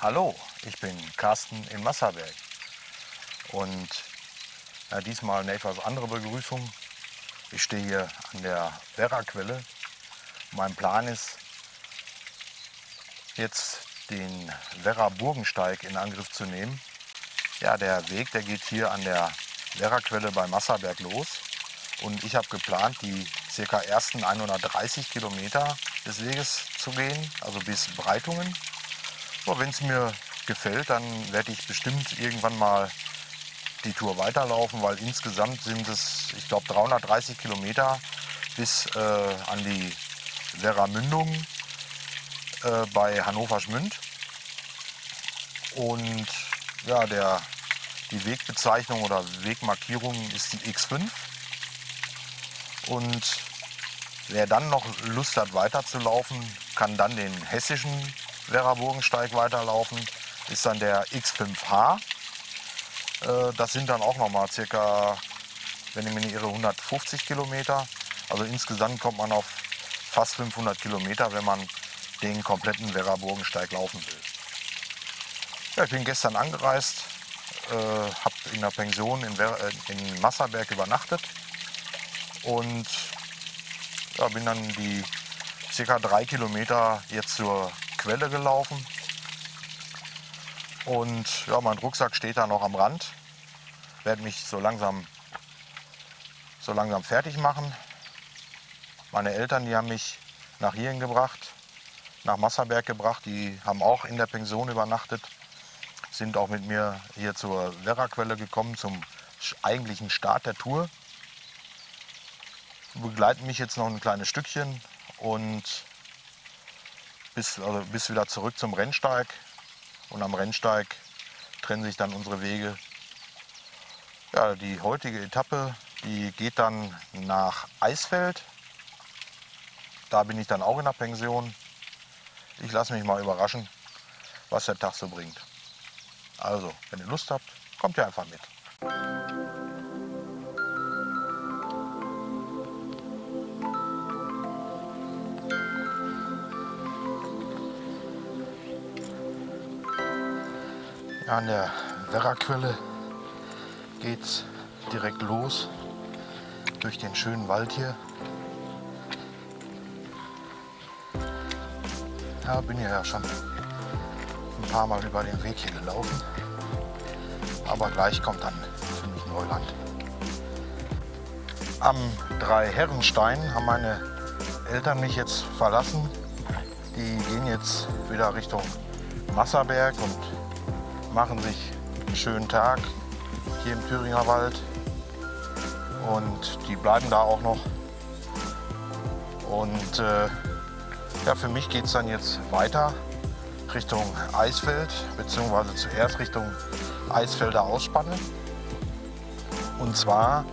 Hallo, ich bin Carsten in Masserberg und diesmal eine etwas andere Begrüßung. Ich stehe hier an der Werraquelle. Mein Plan ist, jetzt den Werra-Burgensteig in Angriff zu nehmen. Ja, der Weg, der geht hier an der Werraquelle bei Masserberg los und ich habe geplant, die ca. ersten 130 Kilometer des Weges zu gehen, also bis Breitungen. Wenn es mir gefällt, dann werde ich bestimmt irgendwann mal die Tour weiterlaufen, weil insgesamt sind es, ich glaube, 330 Kilometer bis an die Werra-Mündung bei Hannover-Schmünd. Und ja, die Wegbezeichnung oder Wegmarkierung ist die X5. Und wer dann noch Lust hat, weiterzulaufen, kann dann den hessischen Werra-Burgensteig weiterlaufen, ist dann der X5H. Das sind dann auch nochmal circa, wenn ich mich nicht irre, 150 Kilometer. Also insgesamt kommt man auf fast 500 Kilometer, wenn man den kompletten Werra-Burgensteig laufen will. Ja, ich bin gestern angereist, habe in der Pension in Masserberg übernachtet und ja, bin dann die circa 3 Kilometer jetzt zur Quelle gelaufen und ja, mein Rucksack steht da noch am Rand. Ich werde mich so langsam fertig machen. Meine Eltern, die haben mich nach hierhin gebracht, nach Masserberg gebracht. Die haben auch in der Pension übernachtet, sind auch mit mir hier zur Werraquelle gekommen, zum eigentlichen Start der Tour. Begleiten mich jetzt noch ein kleines Stückchen und bis wieder zurück zum Rennsteig, und am Rennsteig trennen sich dann unsere Wege. Ja, die heutige Etappe, die geht dann nach Eisfeld. Da bin ich dann auch in der Pension. Ich lasse mich mal überraschen, was der Tag so bringt. Also, wenn ihr Lust habt, kommt ihr einfach mit. An der Werraquelle geht es direkt los durch den schönen Wald hier. Ja, bin ja schon ein paar Mal über den Weg hier gelaufen, aber gleich kommt dann für mich Neuland. Am Herrenstein haben meine Eltern mich jetzt verlassen. Die gehen jetzt wieder Richtung Masserberg und machen sich einen schönen Tag hier im Thüringer Wald, und die bleiben da auch noch. Und ja, für mich geht es dann jetzt weiter Richtung Eisfeld, beziehungsweise zuerst Richtung Eisfelder Ausspanne. Und zwar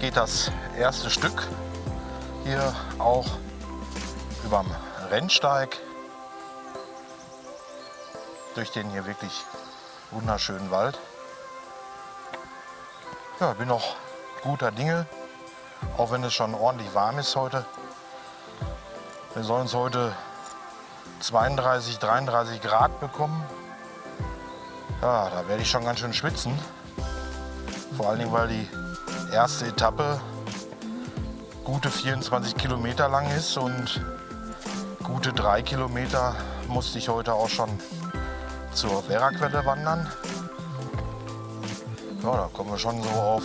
geht das erste Stück hier auch überm Rennsteig durch den hier wirklich wunderschönen Wald. Ja, bin noch guter Dinge, auch wenn es schon ordentlich warm ist heute. Wir sollen es heute 32, 33 Grad bekommen. Ja, da werde ich schon ganz schön schwitzen. Vor allen Dingen, weil die erste Etappe gute 24 Kilometer lang ist und gute 3 Kilometer musste ich heute auch schon zur Werraquelle wandern. Ja, da kommen wir schon so auf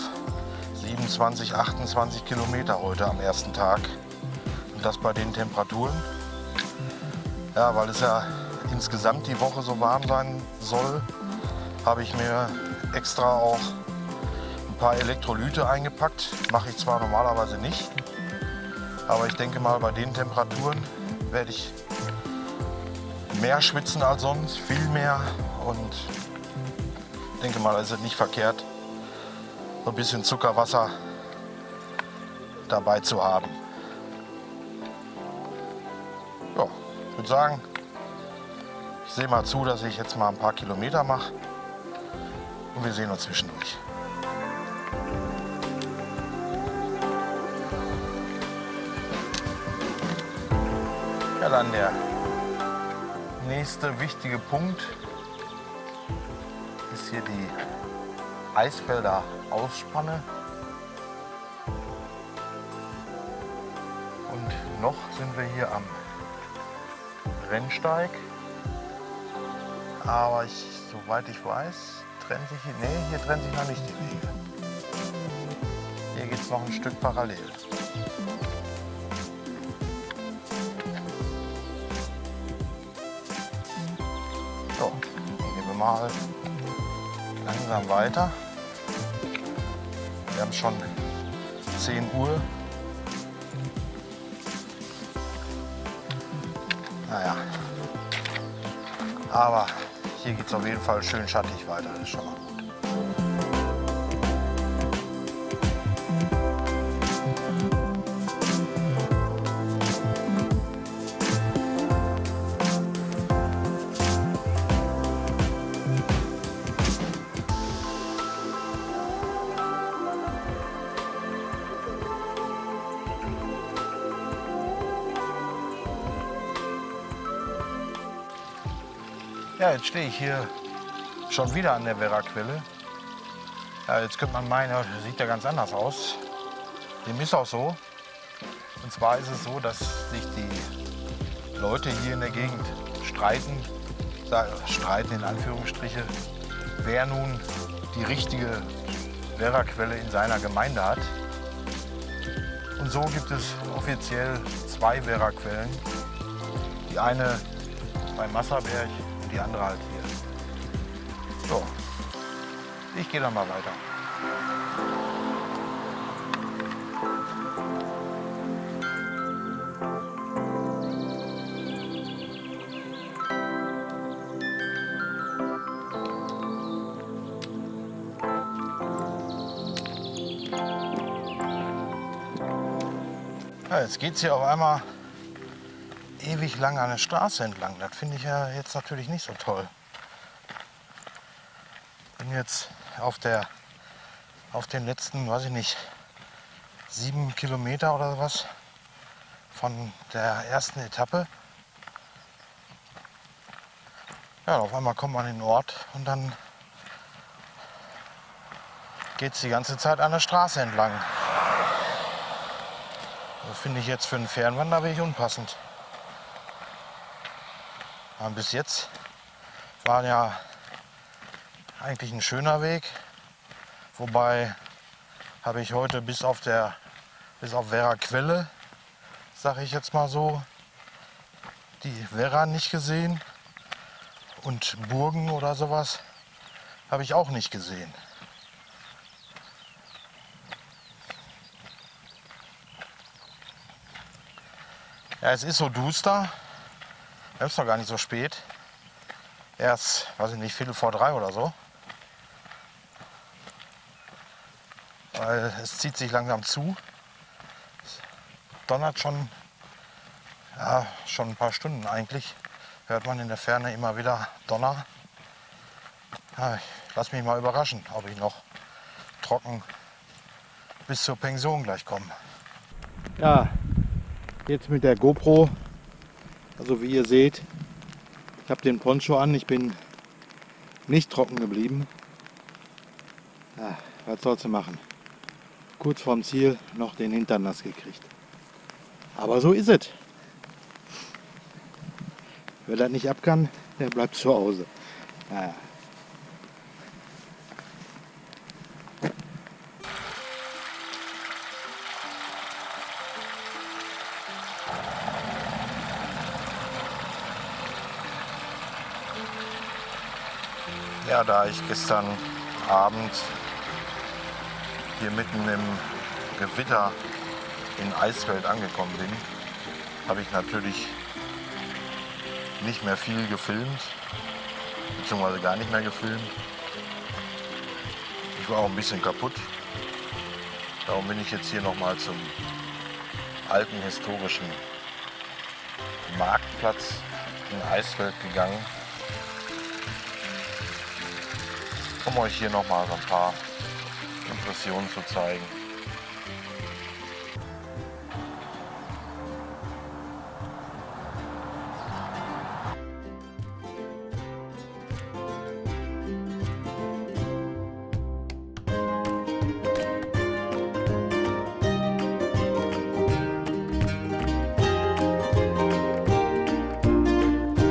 27, 28 Kilometer heute am ersten Tag. Und das bei den Temperaturen. Ja, weil es ja insgesamt die Woche so warm sein soll, habe ich mir extra auch ein paar Elektrolyte eingepackt. Mache ich zwar normalerweise nicht, aber ich denke mal, bei den Temperaturen werde ich mehr schwitzen als sonst, viel mehr, und denke mal, ist es nicht verkehrt, so ein bisschen Zuckerwasser dabei zu haben. Ja, ich würde sagen, ich sehe mal zu, dass ich jetzt mal ein paar Kilometer mache und wir sehen uns zwischendurch. Ja, dann der nächste wichtige Punkt ist hier die Eisfelder Ausspanne. Und noch sind wir hier am Rennsteig. Aber soweit ich weiß, trennt sich hier. Nee, hier trennt sich noch nicht die Wege. Hier geht es noch ein Stück parallel. So, dann gehen wir mal langsam weiter. Wir haben schon 10 Uhr. Naja, aber hier geht es auf jeden Fall schön schattig weiter, das ist schon mal gut. Ja, jetzt stehe ich hier schon wieder an der Werraquelle. Ja, jetzt könnte man meinen, das sieht ja ganz anders aus. Dem ist auch so. Und zwar ist es so, dass sich die Leute hier in der Gegend streiten in Anführungsstriche, wer nun die richtige Werraquelle in seiner Gemeinde hat. Und so gibt es offiziell 2 Werraquellen. Die eine bei Masserberg, die andere halt hier. So, ich gehe dann mal weiter. Ja, jetzt geht es hier auf einmal ewig lang an der Straße entlang. Das finde ich ja jetzt natürlich nicht so toll. Bin jetzt auf den letzten, weiß ich nicht, 7 Kilometer oder was von der ersten Etappe. Ja, auf einmal kommt man in den Ort und dann geht es die ganze Zeit an der Straße entlang. Das finde ich jetzt für einen Fernwanderweg unpassend. Bis jetzt war ja eigentlich ein schöner Weg, wobei habe ich heute bis auf Werraquelle, sage ich jetzt mal so, die Werra nicht gesehen und Burgen oder sowas habe ich auch nicht gesehen. Ja, es ist so duster. Es ist noch gar nicht so spät. Erst, weiß ich nicht, 2:45 oder so. Weil es zieht sich langsam zu. Es donnert schon, ja, schon ein paar Stunden eigentlich. Hört man in der Ferne immer wieder Donner. Ja, ich lasse mich mal überraschen, ob ich noch trocken bis zur Pension gleich komme. Ja, jetzt mit der GoPro. Also wie ihr seht, ich habe den Poncho an, ich bin nicht trocken geblieben. Ja, was sollst du machen? Kurz vorm Ziel noch den Hintern nass gekriegt. Aber so ist es. Wer das nicht ab kann, der bleibt zu Hause. Naja. Ja, da ich gestern Abend hier mitten im Gewitter in Eisfeld angekommen bin, habe ich natürlich nicht mehr viel gefilmt, beziehungsweise gar nicht mehr gefilmt. Ich war auch ein bisschen kaputt. Darum bin ich jetzt hier nochmal zum alten historischen Marktplatz in Eisfeld gegangen, um euch hier nochmal so ein paar Impressionen zu zeigen.